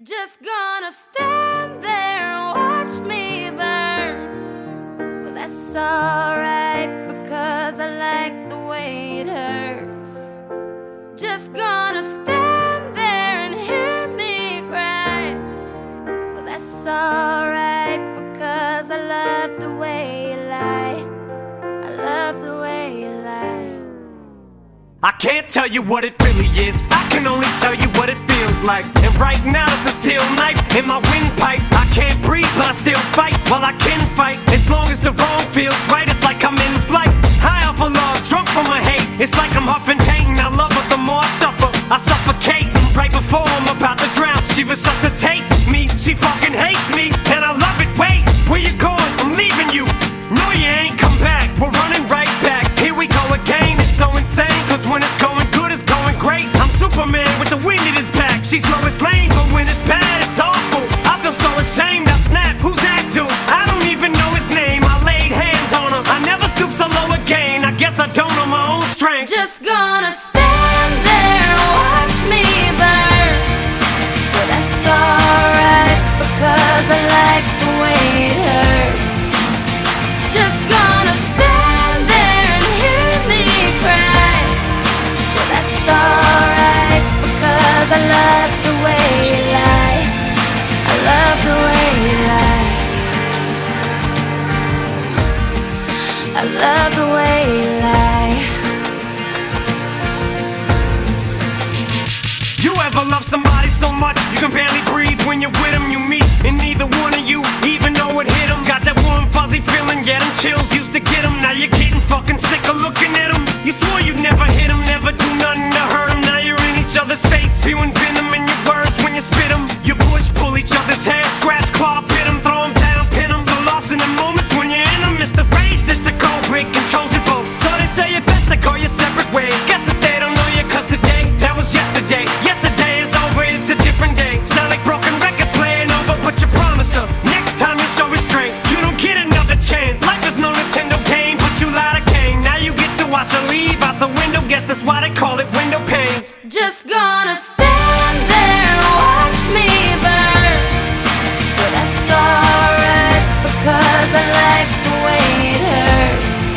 Just gonna stand there and watch me burn. Well, that's alright, because I like the way it hurts. Just gonna stand there and hear me cry. Well, that's alright, because I love the way you lie. I love the way you lie. I can't tell you what it really is, I can only tell you what it feels like. And right now it's a steel knife in my windpipe. I can't breathe but I still fight. Well, I can fight as long as the wrong feels right. It's like I'm in flight, high off of love, drunk from my hate. It's like I'm huffing pain, I love her, the more I suffocate. And right before I'm about to drown, she resuscitates me. She fucking hates me and I love it. Wait, where you going? I'm leaving you. No, you ain't come back. We're running right back, here we go again. It's so insane, cause when it's going good, it's going great. I'm Superman with the wind in his back. She's Lois Lane, but when it's bad, it's awful. I feel so ashamed, I snap, who's that dude? I don't even know his name, I laid hands on him. I never stoop so low again, I guess I don't know my own strength. Just gonna stand there and watch me burn. But that's alright, because I like the way it hurts. Just gonna stand there and hear me cry. But that's alright, because I love the way you lie. I love the way you lie. I love the way you lie. You ever love somebody so much you can barely breathe? When you're with them you meet, and neither one of you even know what hit them. Got that warm fuzzy feeling, yeah, them chills used to get them. Now you're getting fucking sick of looking at them. You swore you'd never hit them, never do nothing to hurt them. Now you're in each other's face, spewing venom in your words when you spit them. You push, pull each other's hair, scratch, claw, pit them, throw them down, pin them. So lost in the moments when you're in them, it's the race that the culprit controls it both. So they say it best to go your separate ways. Guess if they don't know you, cause today, that was yesterday. Yesterday is over, it's a different day. Sound like broken records playing over, but you promised her next time you'll show restraint. You don't get another chance, life is no Nintendo game, but you lied again. Now you get to watch her leave out the window, guess that's why they call it window pane. Just gonna stand there and watch me burn. But that's alright, because I like the way it hurts.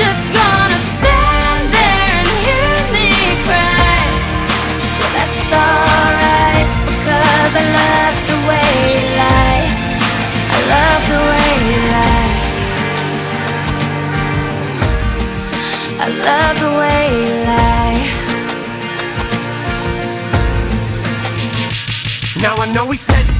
Just gonna stand there and hear me cry. But that's alright, because I love the way you lie. I love the way you lie. I love the way you lie. Now I know we said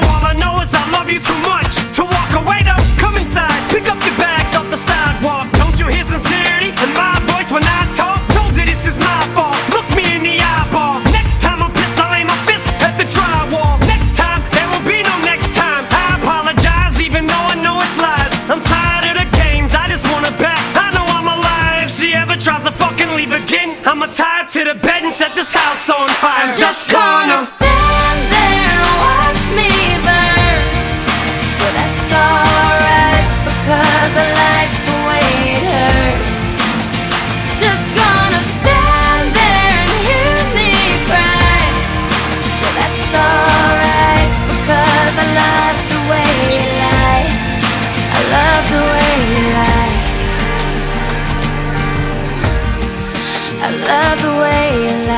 All I know is I love you too much to walk away though. Come inside, pick up your bags off the sidewalk. Don't you hear sincerity in my voice when I talk? Told you this is my fault. Look me in the eyeball. Next time I'm pissed, I'll aim my fist at the drywall. Next time, there will be no next time. I apologize even though I know it's lies. I'm tired of the games, I just want her back. I know I'm alive. If she ever tries to fucking leave again, I'ma tie her to the bed and set this house on fire. I'm just gonna stand there and watch me burn. But that's alright, because I like the way it hurts. Just gonna stand there and hear me cry. But that's alright, because I love the way you lie. I love the way you lie. I love the way you lie.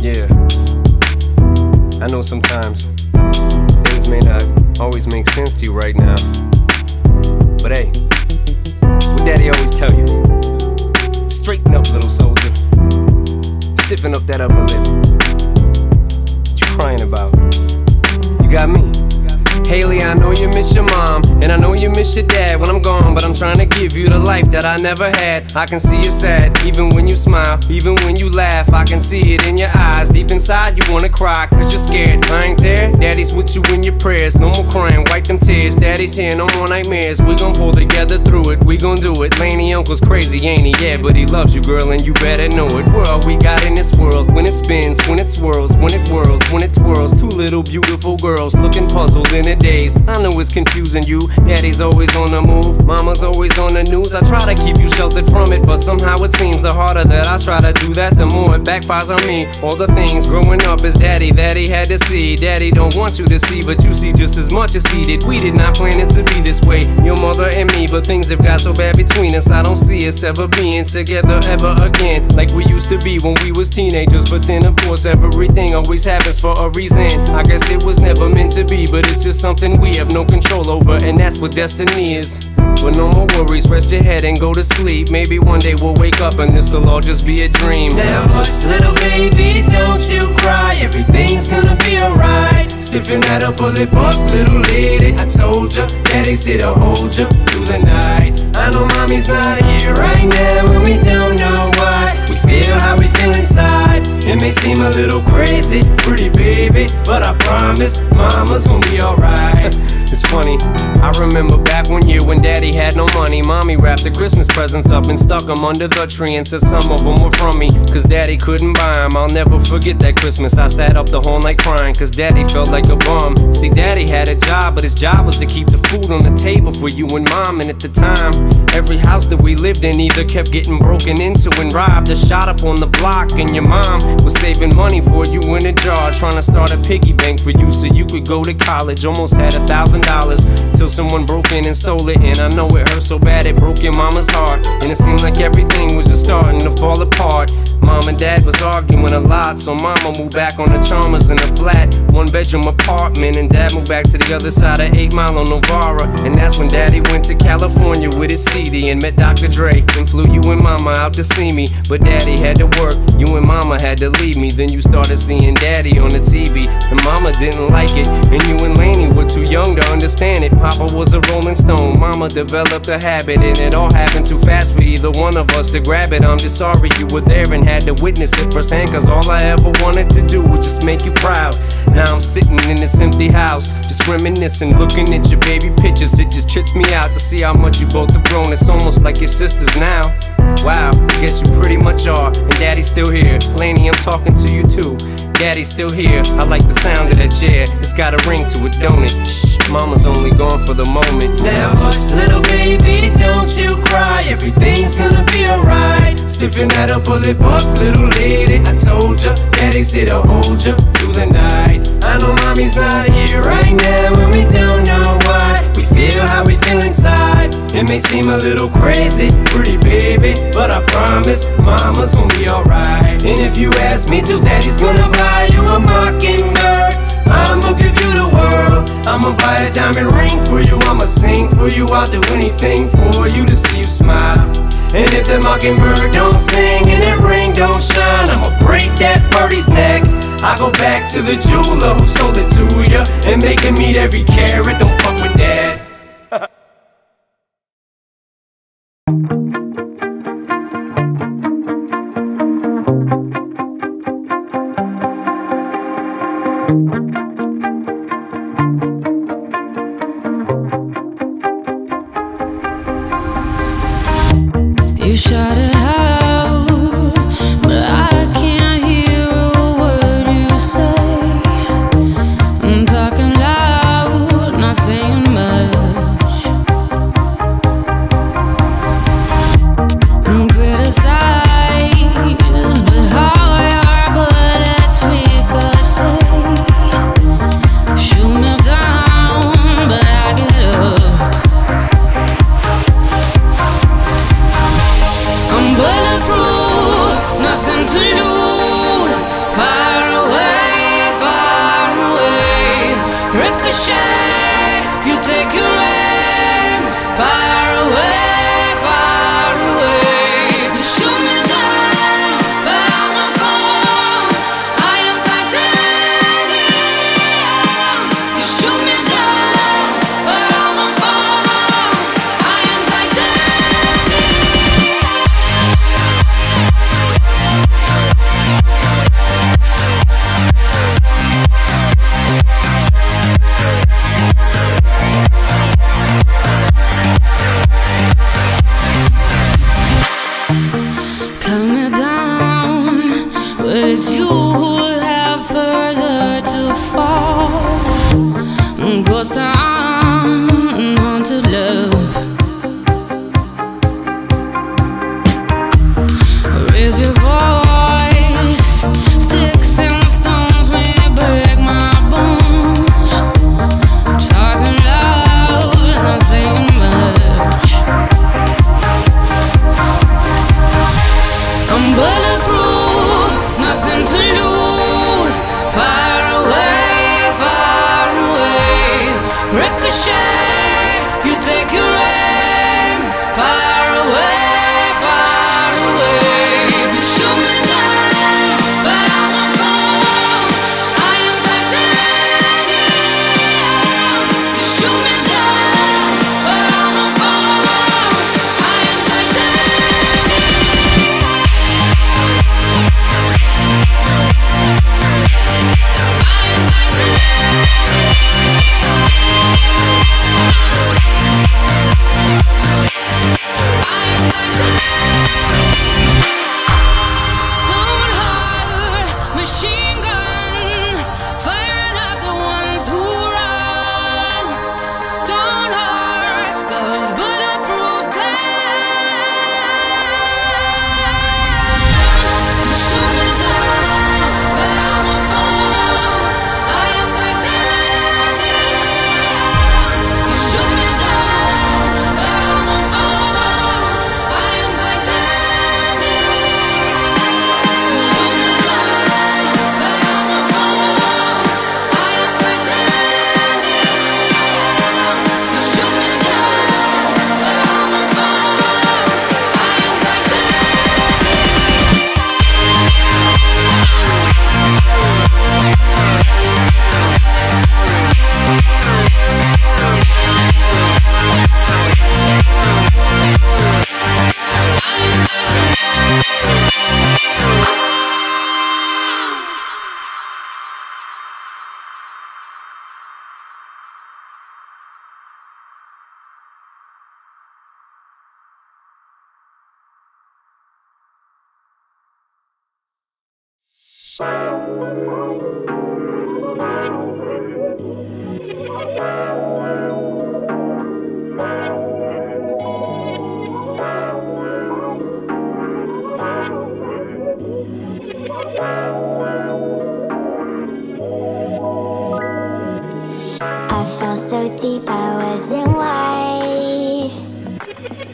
Yeah, I know sometimes things may not always make sense to you right now, but hey, what daddy always tell you? Straighten up, little soldier. Stiffen up that upper lip. What you crying about? You got me. Haley, I know you miss your mom, and I know you miss your dad when I'm gone, but I'm trying to give you the life that I never had. I can see you're sad, even when you smile, even when you laugh. I can see it in your eyes, deep inside you wanna cry, cause you're scared, I ain't there. Daddy's with you in your prayers, no more crying, wipe them tears. Daddy's here, no more nightmares, we gon' pull together through it, we gon' do it. Laney, uncle's crazy, ain't he? Yeah, but he loves you, girl, and you better know it. We're all we got in this world, when it spins, when it swirls, when it whirls, when it twirls. Two little beautiful girls, looking puzzled in a daze. I know it's confusing you, daddy's always on the move, mama's always on the news. I try to keep you sheltered from it, but somehow it seems the harder that I try to do that, the more it backfires on me. All the things growing up is daddy that he had to see. Daddy don't want you to see, but you see just as much as he did. We did not plan it to be this way, your mother and me, but things have got so bad between us. I don't see us ever being together ever again, like we used to be when we was teenagers. But then of course everything always happens for a reason. I guess it was never meant to be, but it's just something we have no control over, and that's what destiny is. But no more worries, rest your head and go to sleep. Maybe one day we'll wake up and this'll all just be a dream. Now hush, little baby, don't you cry, everything's gonna be alright. Stiffen that up, pull it up, little lady, I told ya, daddy's here to hold ya through the night. I know mommy's not here right now, and we don't know why. We feel how we feel inside, it may seem a little crazy, pretty baby, but I promise, mama's gonna be alright. It's funny, I remember back one year when daddy had no money. Mommy wrapped the Christmas presents up and stuck them under the tree, and said some of them were from me, cause daddy couldn't buy them. I'll never forget that Christmas, I sat up the whole night crying, cause daddy felt like a bum. See, daddy had a job, but his job was to keep the food on the table for you and mom. And at the time, every house that we lived in either kept getting broken into and robbed or shot up on the block. And your mom was saving money for you in a jar, trying to start a piggy bank for you so you could go to college. Almost had $1,000 till someone broke in and stole it, and I know it hurt so bad it broke your mama's heart. And it seemed like everything was just starting to fall apart. Mom and dad was arguing a lot, so mama moved back on the Chalmers in a flat one-bedroom apartment, and dad moved back to the other side of 8 Mile on Novara. And that's when daddy went to California with his CD and met Dr. Dre and flew you and mama out to see me. But daddy had to work, you and mama had to leave me. Then you started seeing daddy on the TV, and mama didn't like it, and you and Laney were too young to understand it. Papa was a rolling stone, mama developed a habit, and it all happened too fast for either one of us to grab it. I'm just sorry you were there and had to witness it firsthand, cause all I ever wanted to do was just make you proud. Now I'm sitting in this empty house, just reminiscing, looking at your baby pictures. It just trips me out to see how much you both have grown. It's almost like your sisters now. Wow, guess you pretty much are. And daddy's still here, Laney, I'm talking to you too. Daddy's still here, I like the sound of that chair, it's got a ring to it, don't it? Shh, mama's only gone for the moment. Now hush, little baby, don't you cry, everything's gonna be alright. Stiffen that up, pull it up, little lady, I told ya, daddy's here to hold ya through the night. I know mommy's not here right now, and we don't know why. We feel how we feel inside, it may seem a little crazy, pretty baby, but I promise, mama's gonna be alright. And if you ask me to, daddy's gonna buy you a mockingbird, I'ma give you the world. I'ma buy a diamond ring for you, I'ma sing for you, I'll do anything for you to see you smile. And if that mockingbird don't sing and that ring don't shine, I'ma break that birdie's neck. I go back to the jeweler who sold it to ya and make him eat every carrot, don't fuck with that. take your aim far away.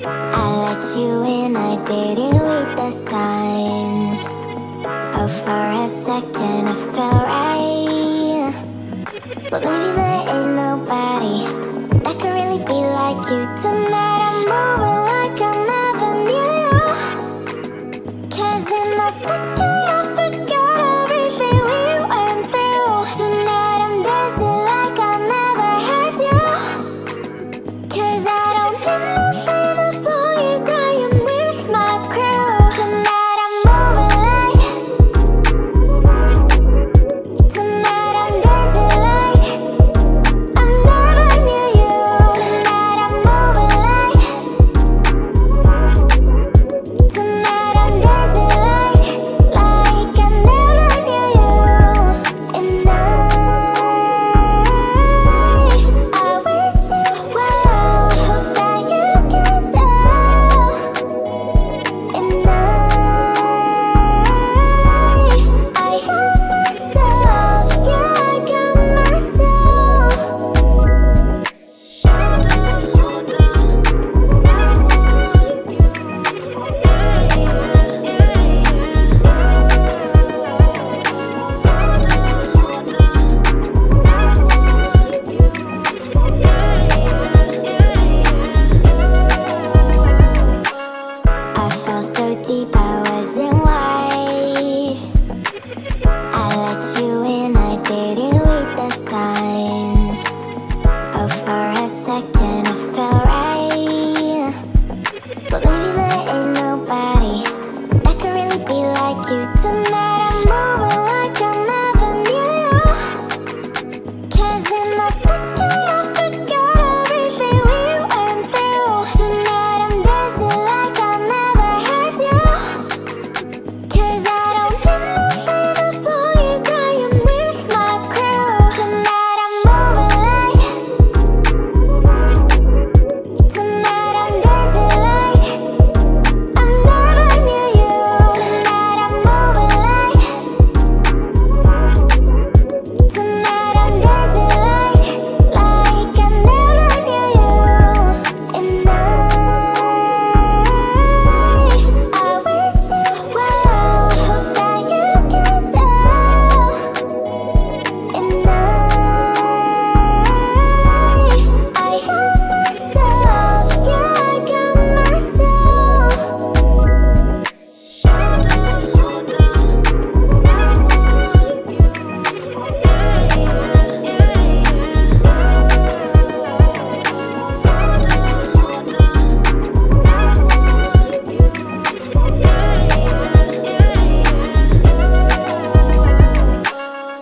I let you in, I didn't read the signs.